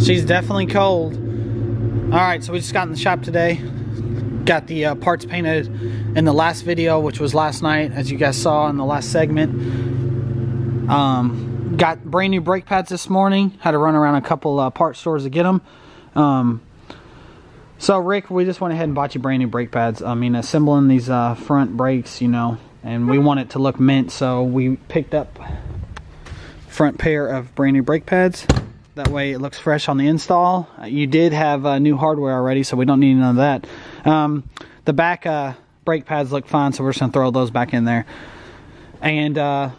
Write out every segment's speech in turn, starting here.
She's definitely cold. Alright, so we just got in the shop today. Got the parts painted in the last video, which was last night, as you guys saw in the last segment. Got brand new brake pads this morning. Had to run around a couple part stores to get them. So Rick, we just went ahead and bought you brand new brake pads. I mean, assembling these front brakes, you know, and we want it to look mint, so we picked up front pair of brand new brake pads. That way it looks fresh on the install. You did have new hardware already, so we don't need none of that. The back brake pads look fine, so we're just gonna throw those back in there. And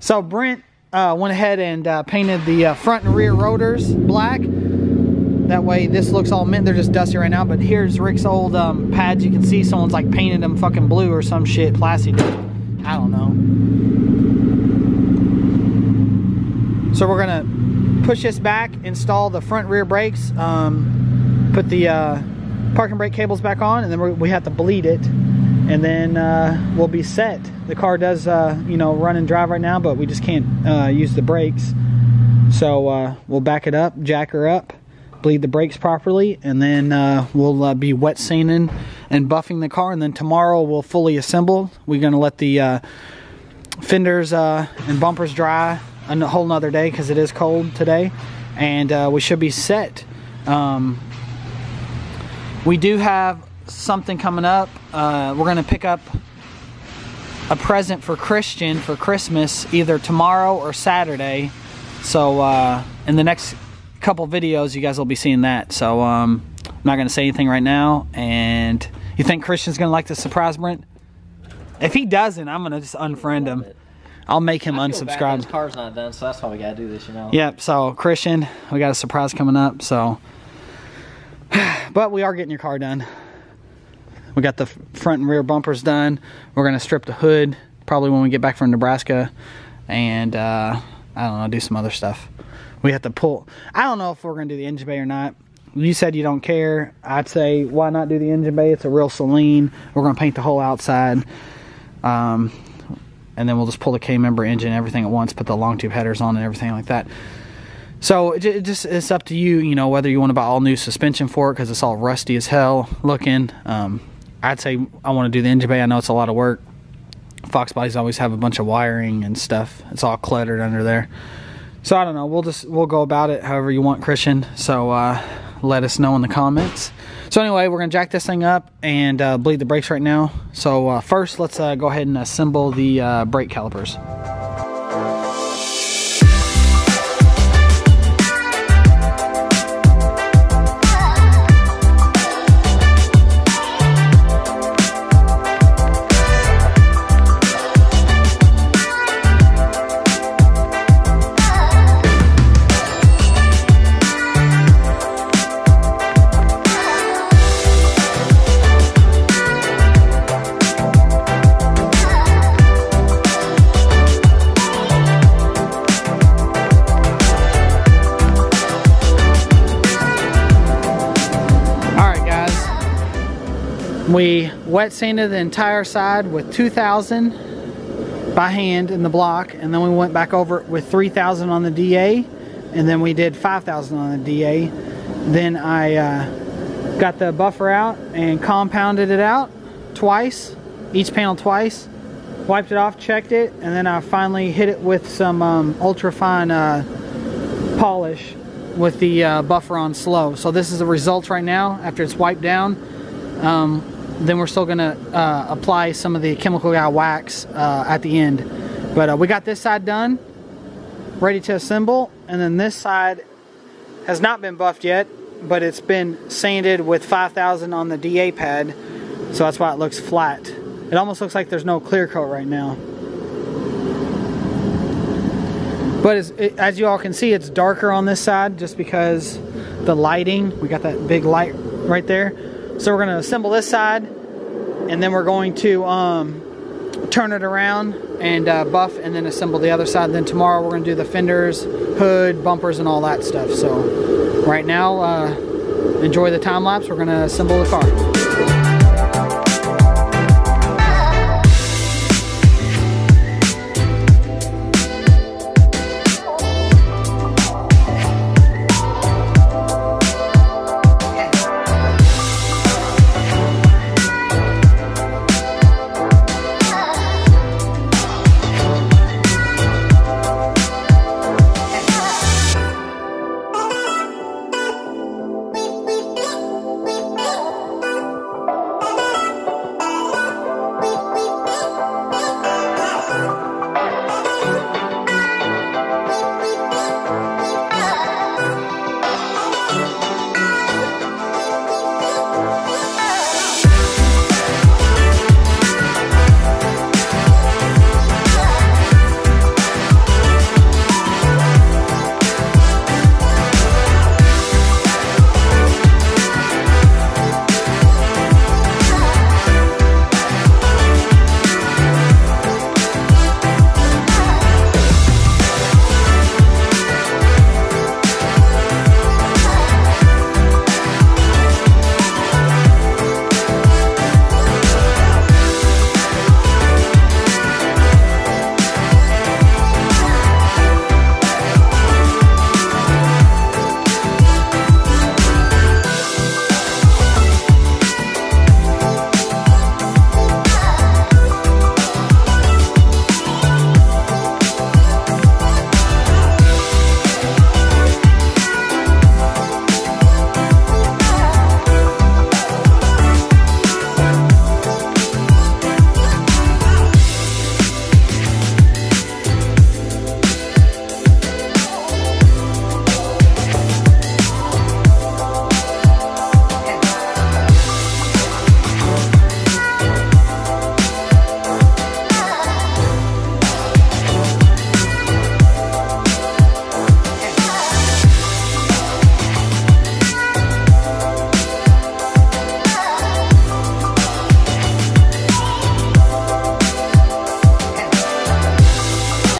so Brent went ahead and painted the front and rear rotors black. That way this looks all mint. They're just dusty right now, but here's Rick's old pads. You can see someone's like painted them fucking blue or some shit. Plastic, I don't know. So we're gonna push this back, install the front rear brakes, put the parking brake cables back on, and then we have to bleed it, and then we'll be set. The car does you know, run and drive right now, but we just can't use the brakes, so we'll back it up, jack her up, bleed the brakes properly, and then we'll be wet sanding and buffing the car, and then tomorrow we'll fully assemble. We're gonna let the fenders and bumpers dry a whole nother day because it is cold today, and we should be set. We do have something coming up. We're gonna pick up a present for Christian for Christmas either tomorrow or Saturday, so in the next couple videos you guys will be seeing that. So I'm not gonna say anything right now. And you think Christian's gonna like the surprise, Brent? If he doesn't, I'm gonna just unfriend him. I'll make him unsubscribe. His car's not done, so that's why we gotta do this, you know. Yep. So Christian, we got a surprise coming up. So, but we are getting your car done. We got the front and rear bumpers done. We're gonna strip the hood probably when we get back from Nebraska, and I don't know, do some other stuff. We have to pull. I don't know if we're gonna do the engine bay or not. You said you don't care. I'd say why not do the engine bay? It's a real saline. We're gonna paint the whole outside. And then we'll just pull the K-member engine, everything at once, put the long tube headers on and everything like that. So it's up to you, you know, whether you want to buy all new suspension for it because it's all rusty as hell looking. I'd say I want to do the engine bay. I know it's a lot of work. Fox bodies always have a bunch of wiring and stuff. It's all cluttered under there. So I don't know. We'll go about it however you want, Christian. So let us know in the comments. So anyway, we're gonna jack this thing up and bleed the brakes right now. So first, let's go ahead and assemble the brake calipers. We wet sanded the entire side with 2000 by hand in the block, and then we went back over it with 3000 on the DA, and then we did 5000 on the DA. Then I got the buffer out and compounded it out twice, each panel twice, wiped it off, checked it, and then I finally hit it with some ultra fine polish with the buffer on slow. So this is the results right now after it's wiped down. Then we're still gonna apply some of the Chemical Guy wax at the end, but we got this side done, ready to assemble, and then this side has not been buffed yet, but it's been sanded with 5000 on the DA pad, so that's why it looks flat. It almost looks like there's no clear coat right now. But as you all can see, it's darker on this side just because the lighting, we got that big light right there. So we're gonna assemble this side, and then we're going to turn it around and buff, and then assemble the other side. And then tomorrow we're gonna do the fenders, hood, bumpers, and all that stuff. So right now, enjoy the time lapse. We're gonna assemble the car.